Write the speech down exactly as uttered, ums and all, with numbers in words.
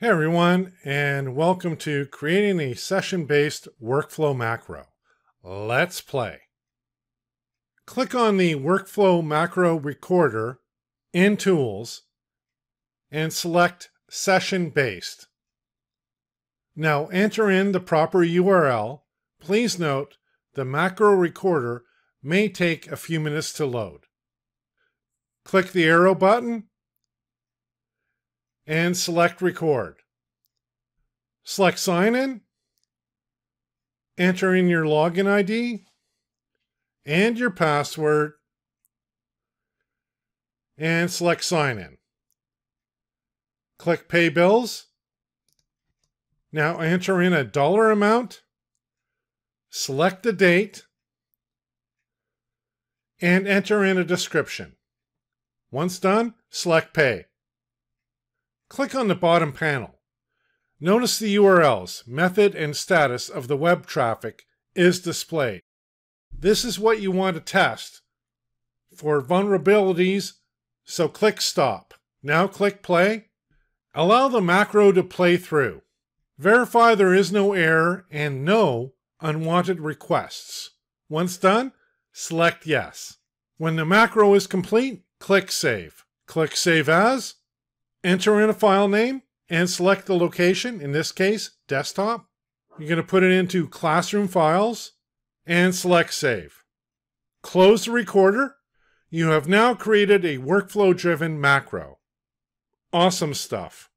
Hey everyone, and welcome to creating a session-based workflow macro. Let's play. Click on the workflow macro recorder in Tools and select Session-Based. Now enter in the proper U R L. Please note the macro recorder may take a few minutes to load. Click the arrow button and select Record. Select Sign In, enter in your login I D and your password, and select Sign In. Click Pay Bills. Now enter in a dollar amount, select the date, and enter in a description. Once done, select Pay. Click on the bottom panel. Notice the U R Ls, method, and status of the web traffic is displayed. This is what you want to test for vulnerabilities, so click Stop. Now click Play. Allow the macro to play through. Verify there is no error and no unwanted requests. Once done, select Yes. When the macro is complete, click Save. Click Save As. Enter in a file name and select the location, in this case, desktop. You're going to put it into Classroom Files and select Save. Close the recorder. You have now created a workflow-driven macro. Awesome stuff.